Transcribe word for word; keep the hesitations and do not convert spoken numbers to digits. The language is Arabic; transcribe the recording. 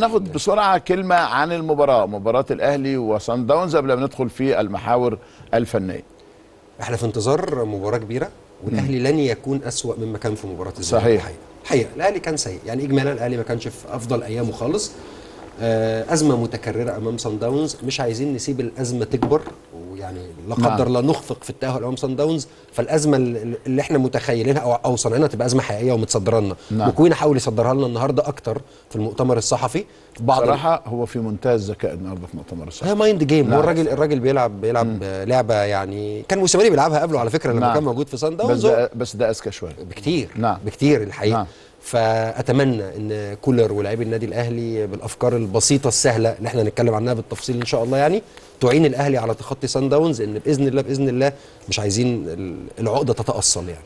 ناخد بسرعة كلمة عن المباراة، مباراة الأهلي وصن داونز قبل ما ندخل في المحاور الفنية. احنا في انتظار مباراة كبيرة، والأهلي لن يكون أسوأ مما كان في مباراة الزمالك. صحيح الحقيقة. الحقيقة الأهلي كان سيء، يعني إجمالا الأهلي ما كانش في أفضل أيامه خالص. أزمة متكررة أمام صن داونز، مش عايزين نسيب الأزمة تكبر، ويعني لا قدر الله نخفق في التأهل أمام صن داونز، فالأزمة اللي احنا متخيلينها أو أو صانعينها تبقى أزمة حقيقية ومتصدرة لنا. مكوينة حاول يصدرها لنا النهاردة أكتر في المؤتمر الصحفي. في بعض بصراحة هو في منتهى الذكاء النهاردة في المؤتمر الصحفي. هي مايند جيم، هو الراجل الراجل بيلعب بيلعب مم. لعبة يعني كان موسيماني بيلعبها قبله على فكرة لما نعم. كان موجود في صن داونز، بس ده أذكى شوية بكتير. نعم. بكتير الحقيقة. نعم. فأتمنى أن كولر ولاعبي النادي الأهلي بالأفكار البسيطة السهلة اللي احنا هنتكلم عنها بالتفصيل إن شاء الله يعني تعين الأهلي على تخطي صن داونز، إن بإذن الله بإذن الله مش عايزين العقدة تتأصل يعني.